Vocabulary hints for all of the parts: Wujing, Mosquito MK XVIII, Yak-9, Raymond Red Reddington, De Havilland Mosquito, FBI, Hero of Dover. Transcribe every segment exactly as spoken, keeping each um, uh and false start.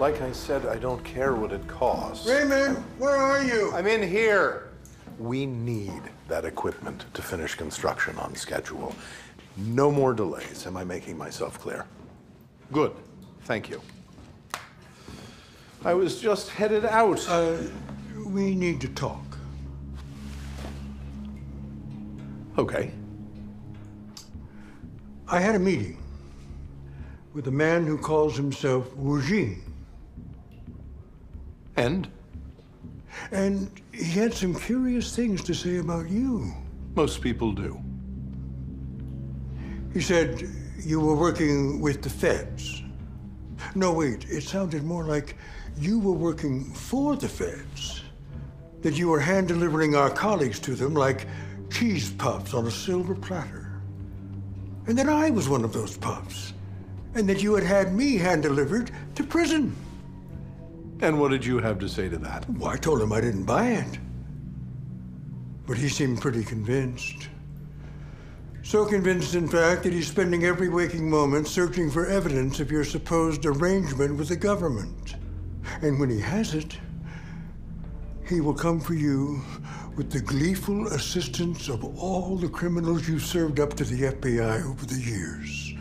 Like I said, I don't care what it costs. Raymond, where are you? I'm in here. We need that equipment to finish construction on schedule. No more delays. Am I making myself clear? Good. Thank you. I was just headed out. Uh, we need to talk. Okay. I had a meeting with a man who calls himself Wujing. And? And he had some curious things to say about you. Most people do. He said you were working with the feds. No, wait, it sounded more like you were working for the feds, that you were hand-delivering our colleagues to them like cheese puffs on a silver platter. And that I was one of those puffs, and that you had had me hand-delivered to prison. And what did you have to say to that? Well, I told him I didn't buy it. But he seemed pretty convinced. So convinced, in fact, that he's spending every waking moment searching for evidence of your supposed arrangement with the government. And when he has it, he will come for you with the gleeful assistance of all the criminals you've served up to the F B I over the years.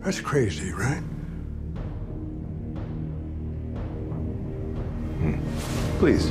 That's crazy, right? Please.